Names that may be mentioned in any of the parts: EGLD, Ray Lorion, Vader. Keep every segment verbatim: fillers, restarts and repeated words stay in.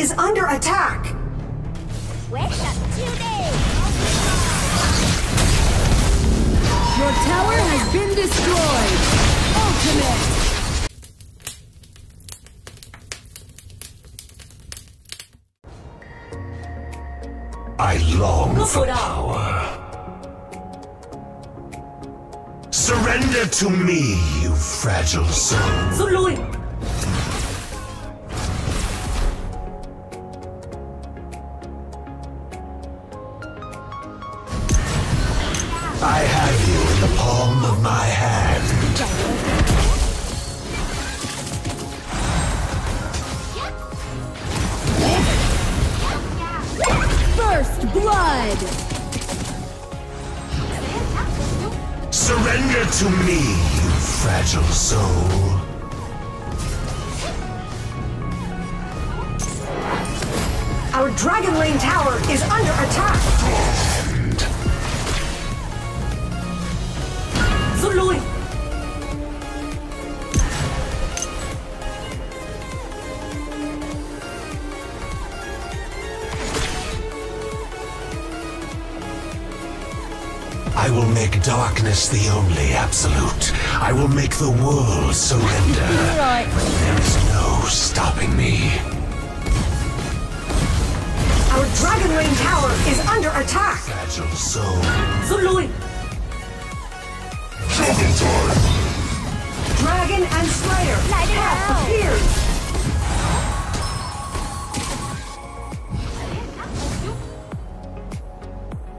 is under attack! Your tower has been destroyed! Ultimate! I long for power. Surrender to me, you fragile soul. I have you in the palm of my hand. Blood. Surrender to me, you fragile soul. Our Dragon Lane Tower is under attack. Zului. I will make darkness the only absolute. I will make the world surrender. Right. There is no stopping me. Our Dragon Lane Tower is under attack. Fragile soul. Zului. Dragon Sword. Dragon and Slayer have appeared.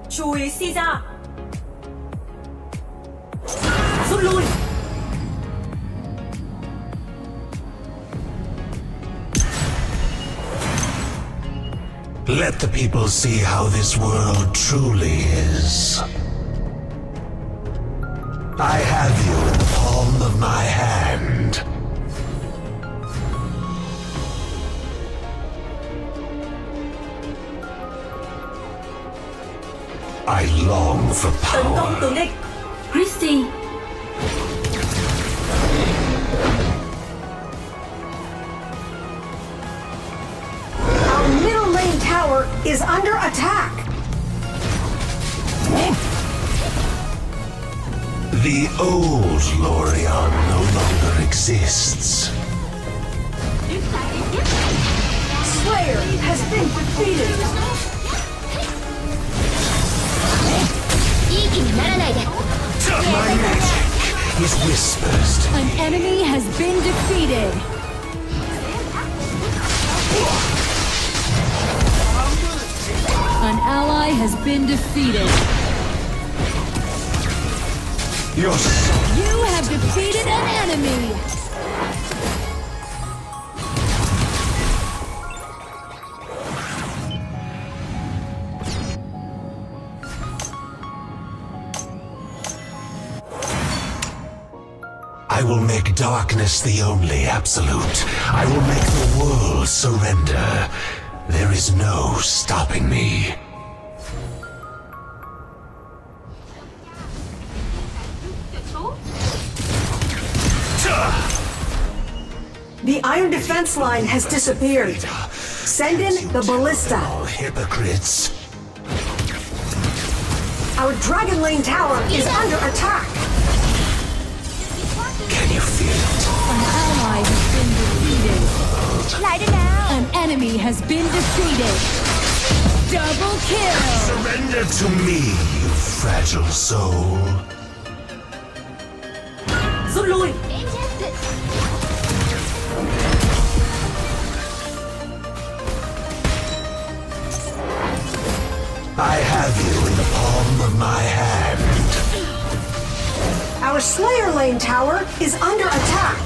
Chui Caesar. Let the people see how this world truly is. I have you in the palm of my hand. I long for power. Christy. Is under attack. The old Lorion no longer exists. Slayer has been defeated. My magic is whispers to me. An enemy has been defeated. An ally has been defeated. Yes. You have defeated an enemy. I will make darkness the only absolute. I will make the world surrender. There is no stopping me. The iron defense line has disappeared. Send in the ballista. All hypocrites. Our Dragon Lane Tower is under attack. Can you feel it? An ally has been defeated. Light it out. An enemy has been defeated. Double kill. Surrender to me, you fragile soul. Zului. I have you in the palm of my hand. Our Slayer Lane Tower is under attack.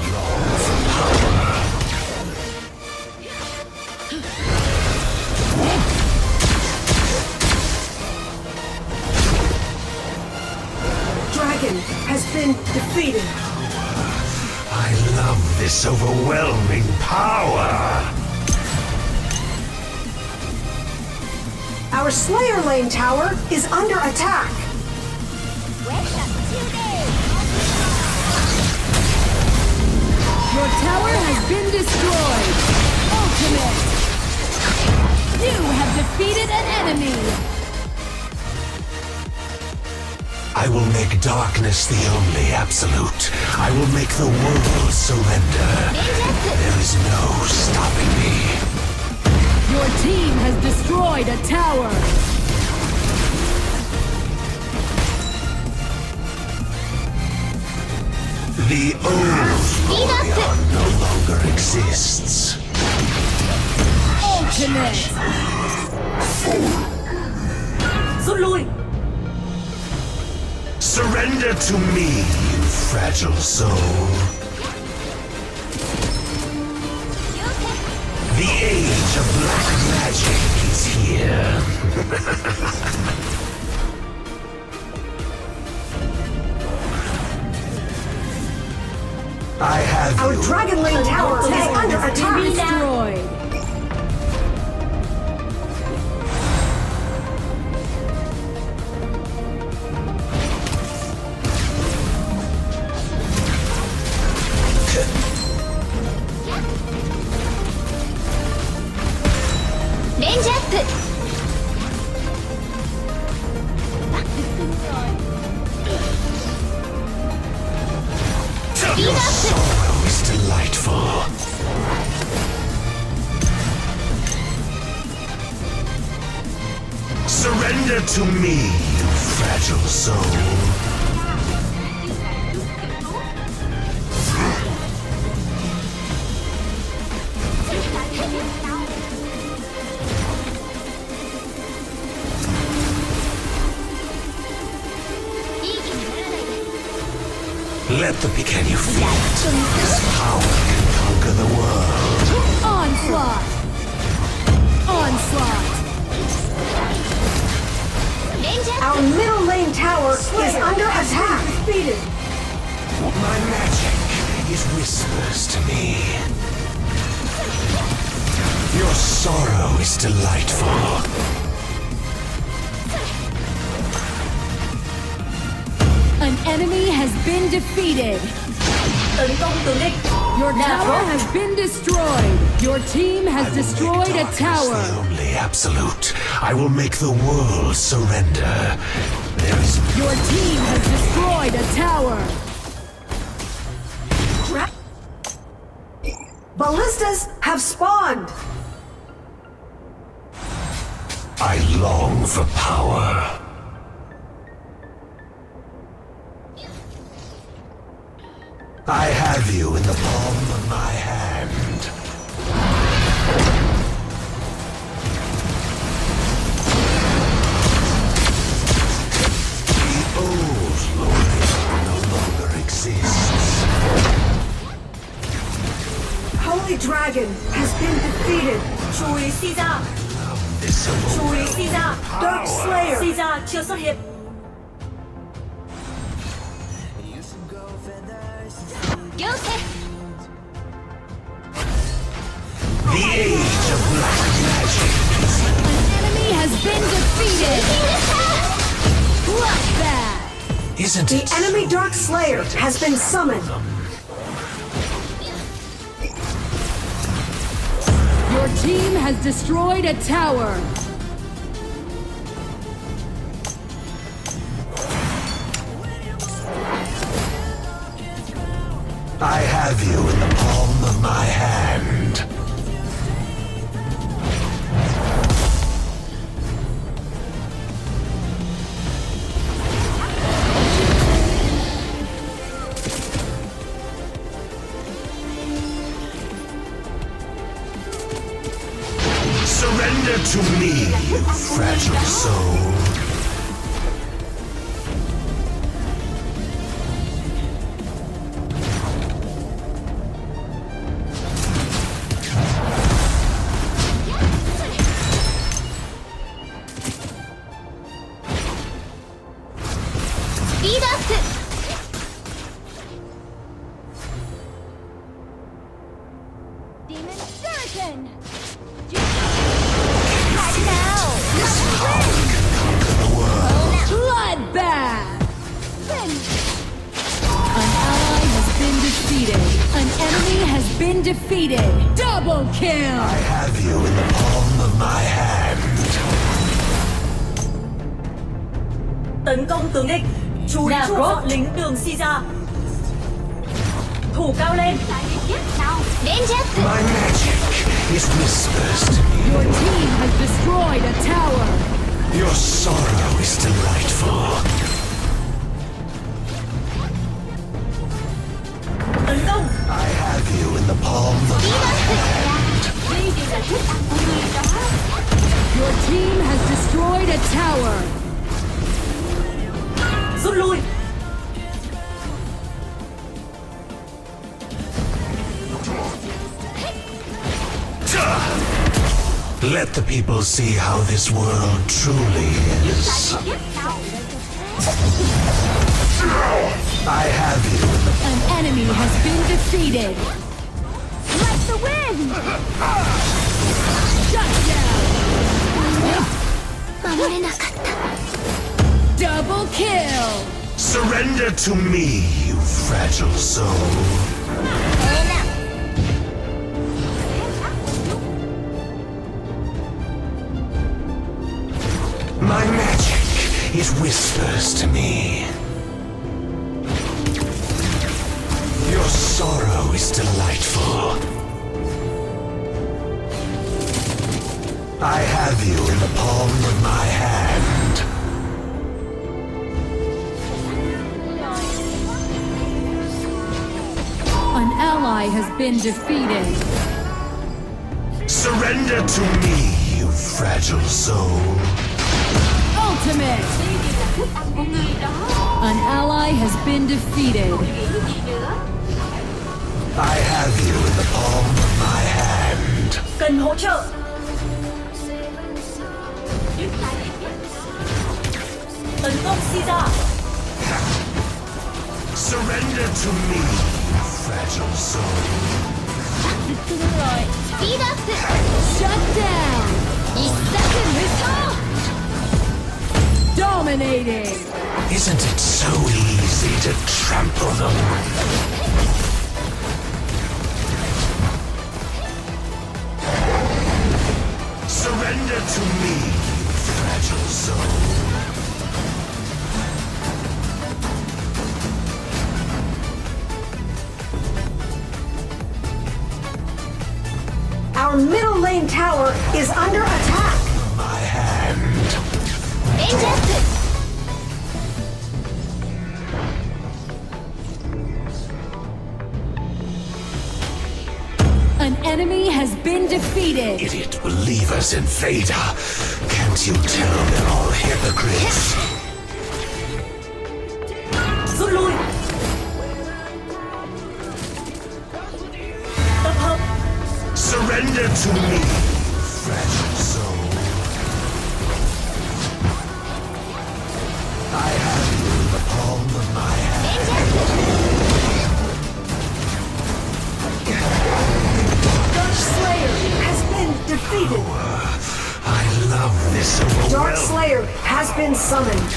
Has been defeated. I love this overwhelming power. Our Slayer Lane Tower is under attack. Your tower has been destroyed. Ultimate. defeated an enemy! I will make darkness the only absolute. I will make the world surrender. There is no stopping me. Your team has destroyed a tower! The old no longer exists. Ultimate! Surrender to me, you fragile soul. The age of black magic is here. I have Our Dragonlane Tower is under attack! Destroyed. Ninja Pit! Your sorrow is delightful. Surrender to me, you fragile soul. Let the can you feel it? This power can conquer the world. Onslaught! Onslaught! Our middle lane tower Slayer. is under attack! Defeated. My magic is whispers to me. Your sorrow is delightful. An enemy has been defeated. Your tower has been destroyed. Your team has destroyed a tower. The only absolute. I will make the world surrender. There is Your team has destroyed a tower. Crap. Ballistas have spawned. I long for power. I have you in the palm of my hand. The old Lorion no longer exists. Holy Dragon has been defeated. Chui Caesar. Chui Caesar. Dark Slayer. Caesar kills a hip. The age of black magic. An enemy has been defeated. What that? Isn't it? The enemy Dark Slayer has been summoned. Your team has destroyed a tower. I have you in the palm of my hand. Surrender to me, you fragile soul. Been defeated. Double kill. I have you in the palm of my hand. sông tướng địch, chúi chốt lính đường si ra. Thủ cao lên. My magic is dispersed. Your team has destroyed a tower. Your sorrow is still rightful. Tấn công. I have you in the palm of my hand. Your team has destroyed a tower. Rút lui. Let the people see how this world truly is. I have you. An enemy has been defeated. Let the wind! Shut down! Double kill! Surrender to me, you fragile soul. My magic, it whispers to me. Your sorrow is delightful. I have you in the palm of my hand. An ally has been defeated. Surrender to me, you fragile soul. Ultimate. An ally has been defeated. I have you in the palm of my hand. Cần hỗ trợ. Tấn công Caesar. Surrender to me, fragile soul. Speed up. Shut down. Dominating! Isn't it so easy to trample them? Surrender to me, you fragile soul. Our middle lane tower is under attack! My hand. Injustice! An enemy has been defeated. Idiot believers in Vader. Can't you tell they're all hypocrites? Surrender to me, fragile soul. I have you in the palm of my hand. Slayer has been defeated. Oh, uh, I love this. Dark Slayer has been summoned.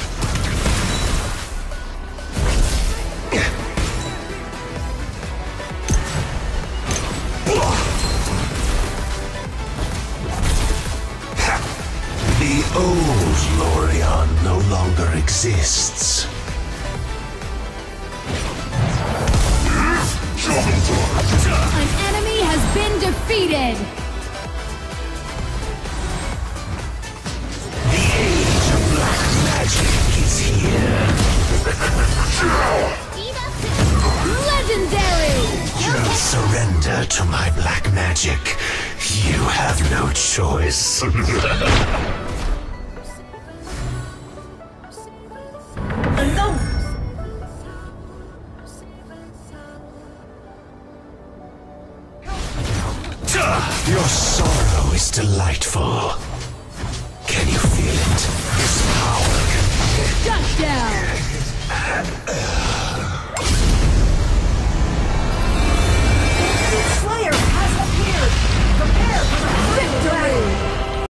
The old Lorion no longer exists. An enemy has been defeated! The age of black magic is here! Legendary! Just surrender to my black magic. You have no choice. Your sorrow is delightful. Can you feel it? This power